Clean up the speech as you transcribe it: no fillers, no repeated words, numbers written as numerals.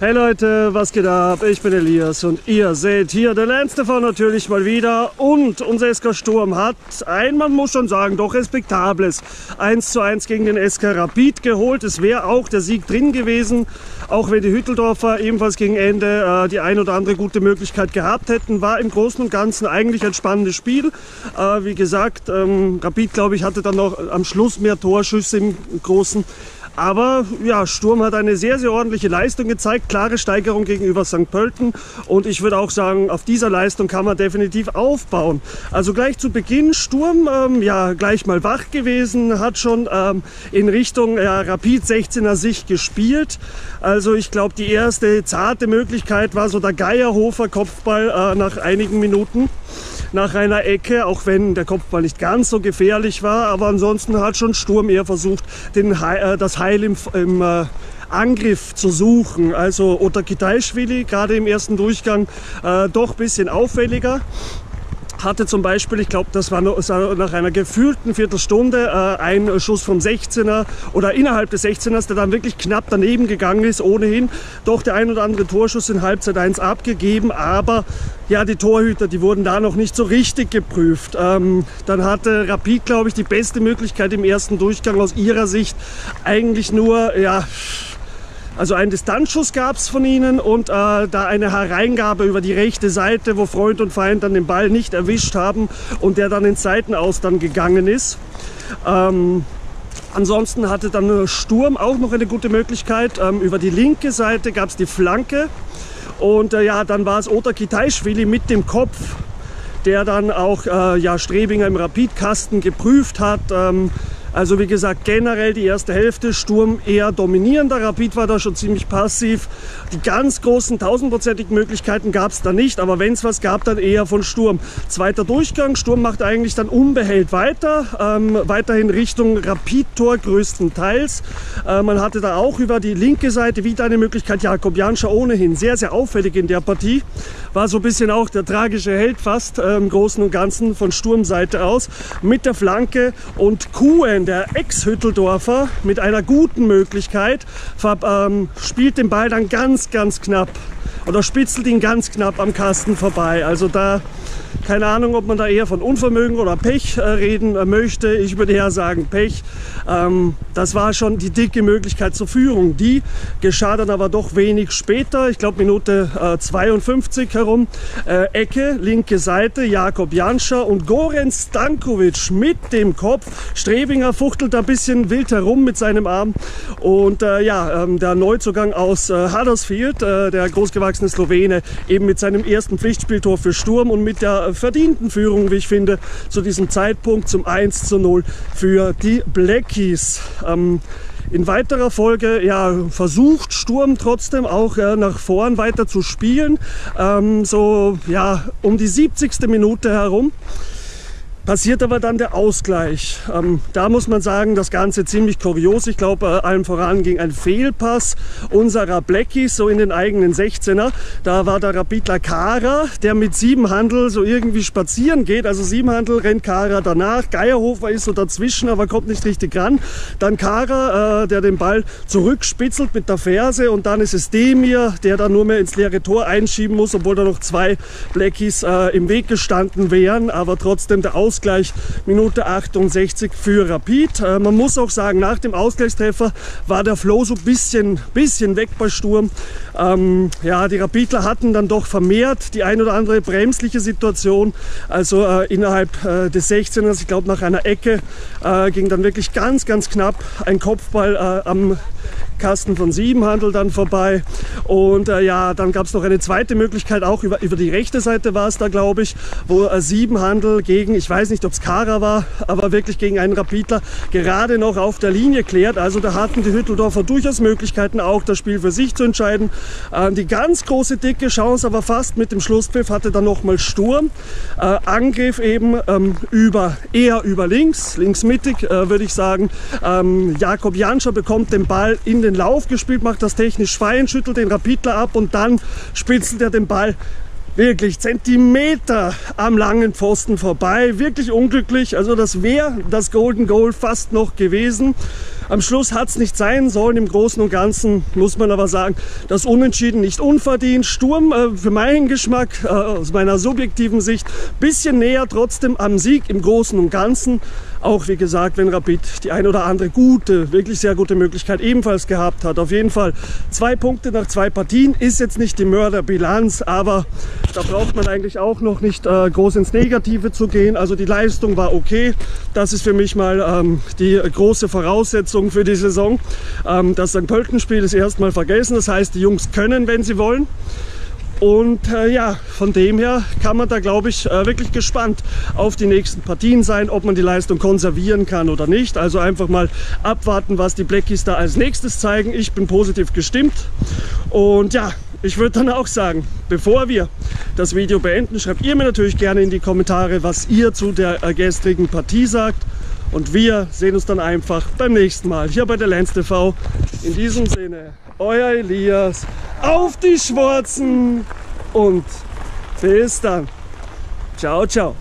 Hey Leute, was geht ab? Ich bin Elias und ihr seht hier De Lance TV natürlich mal wieder. Und unser SK Sturm hat ein, man muss schon sagen, doch respektables 1:1 gegen den SK Rapid geholt. Es wäre auch der Sieg drin gewesen, auch wenn die Hütteldorfer ebenfalls gegen Ende die ein oder andere gute Möglichkeit gehabt hätten. War im Großen und Ganzen eigentlich ein spannendes Spiel. Wie gesagt, Rapid, glaube ich, hatte dann noch am Schluss mehr Torschüsse im Großen. Aber ja, Sturm hat eine sehr, sehr ordentliche Leistung gezeigt, klare Steigerung gegenüber St. Pölten und ich würde auch sagen, auf dieser Leistung kann man definitiv aufbauen. Also gleich zu Beginn Sturm, ja gleich mal wach gewesen, hat schon in Richtung Rapid 16er Sicht gespielt. Also ich glaube, die erste zarte Möglichkeit war so der Geierhofer Kopfball nach einigen Minuten. Nach einer Ecke, auch wenn der Kopfball nicht ganz so gefährlich war, aber ansonsten hat schon Sturm eher versucht, das Heil im Angriff zu suchen. Also Otar Kiteishvili gerade im ersten Durchgang doch ein bisschen auffälliger. Hatte zum Beispiel, ich glaube, das war nach einer gefühlten Viertelstunde ein Schuss vom 16er oder innerhalb des 16ers, der dann wirklich knapp daneben gegangen ist, ohnehin. Doch der ein oder andere Torschuss in Halbzeit 1 abgegeben, aber ja, die Torhüter, die wurden da noch nicht so richtig geprüft. Dann hatte Rapid, glaube ich, die beste Möglichkeit im ersten Durchgang aus ihrer Sicht eigentlich nur, ja, also einen Distanzschuss gab es von ihnen und da eine Hereingabe über die rechte Seite, wo Freund und Feind dann den Ball nicht erwischt haben und der dann ins Seitenaustern gegangen ist. Ansonsten hatte dann Sturm auch noch eine gute Möglichkeit. Über die linke Seite gab es die Flanke und ja, dann war es Otar Kiteishvili mit dem Kopf, der dann auch ja, Strebinger im Rapidkasten geprüft hat. Also wie gesagt, generell die erste Hälfte, Sturm eher dominierender, Rapid war da schon ziemlich passiv. Die ganz großen, tausendprozentigen Möglichkeiten gab es da nicht, aber wenn es was gab, dann eher von Sturm. Zweiter Durchgang, Sturm macht eigentlich dann unbehellt weiter, weiterhin Richtung Rapid-Tor größtenteils. Man hatte da auch über die linke Seite wieder eine Möglichkeit, Jakob Janscher ohnehin sehr, sehr auffällig in der Partie. War so ein bisschen auch der tragische Held fast, im Großen und Ganzen von Sturmseite aus, mit der Flanke und Kuen, der Ex-Hütteldorfer, mit einer guten Möglichkeit, spielt den Ball dann ganz, ganz knapp oder spitzelt ihn ganz knapp am Kasten vorbei. Also da, keine Ahnung, ob man da eher von Unvermögen oder Pech reden möchte. Ich würde eher sagen Pech. Das war schon die dicke Möglichkeit zur Führung. Die geschah dann aber doch wenig später, ich glaube Minute 52 herum. Ecke, linke Seite, Jakob Janscher und Goran Stanković mit dem Kopf. Strebinger fuchtelt da ein bisschen wild herum mit seinem Arm. Und ja, der Neuzugang aus Huddersfield, der großgewachsene Slowene, eben mit seinem ersten Pflichtspieltor für Sturm und mit der verdienten Führung, wie ich finde, zu diesem Zeitpunkt zum 1:0 für die Blackies. In weiterer Folge ja, versucht Sturm trotzdem auch nach vorn weiter zu spielen, so ja, um die 70. Minute herum. Passiert aber dann der Ausgleich. Da muss man sagen, das Ganze ziemlich kurios. Ich glaube, allem voran ging ein Fehlpass unserer Blackies, so in den eigenen 16er. Da war der Rapidler Kara, der mit Siebenhandel so irgendwie spazieren geht. Also Siebenhandel rennt Kara danach. Geierhofer ist so dazwischen, aber kommt nicht richtig ran. Dann Kara, der den Ball zurückspitzelt mit der Ferse. Und dann ist es Demir, der dann nur mehr ins leere Tor einschieben muss, obwohl da noch zwei Blackies im Weg gestanden wären. Aber trotzdem der Ausgleich. Gleich Minute 68 für Rapid. Man muss auch sagen, nach dem Ausgleichstreffer war der Flow so ein bisschen weg bei Sturm. Ja, die Rapidler hatten dann doch vermehrt die ein oder andere bremsliche Situation. Also innerhalb des 16ers, ich glaube nach einer Ecke, ging dann wirklich ganz knapp ein Kopfball am Kasten von Siebenhandel dann vorbei. Und ja, dann gab es noch eine zweite Möglichkeit, auch über die rechte Seite war es da, glaube ich, wo Siebenhandel gegen, ich weiß nicht, ob es Kara war, aber wirklich gegen einen Rapidler gerade noch auf der Linie klärt. Also da hatten die Hütteldorfer durchaus Möglichkeiten, auch das Spiel für sich zu entscheiden. Die ganz große, dicke Chance, aber fast mit dem Schlusspfiff, hatte dann nochmal Sturm. Angriff eben eher über links, linksmittig würde ich sagen. Jakob Janscher bekommt den Ball in den Lauf gespielt, macht das technisch fein, schüttelt den Rapidler ab und dann spitzelt er den Ball wirklich Zentimeter am langen Pfosten vorbei. Wirklich unglücklich. Also das wäre das Golden Goal fast noch gewesen. Am Schluss hat es nicht sein sollen. Im Großen und Ganzen muss man aber sagen, das Unentschieden nicht unverdient. Sturm für meinen Geschmack, aus meiner subjektiven Sicht, ein bisschen näher trotzdem am Sieg im Großen und Ganzen. Auch wie gesagt, wenn Rapid die ein oder andere gute, wirklich sehr gute Möglichkeit ebenfalls gehabt hat. Auf jeden Fall 2 Punkte nach 2 Partien ist jetzt nicht die Mörderbilanz, aber da braucht man eigentlich auch noch nicht groß ins Negative zu gehen. Also die Leistung war okay. Das ist für mich mal die große Voraussetzung für die Saison. Das St. Pölten-Spiel ist erstmal vergessen. Das heißt, die Jungs können, wenn sie wollen. Und ja, von dem her kann man da, glaube ich, wirklich gespannt auf die nächsten Partien sein, ob man die Leistung konservieren kann oder nicht. Also einfach mal abwarten, was die Blackies da als nächstes zeigen. Ich bin positiv gestimmt. Und ja, ich würde dann auch sagen, bevor wir das Video beenden, schreibt ihr mir natürlich gerne in die Kommentare, was ihr zu der gestrigen Partie sagt. Und wir sehen uns dann einfach beim nächsten Mal hier bei De Lance TV. In diesem Sinne, euer Elias, auf die Schwarzen und bis dann. Ciao, ciao.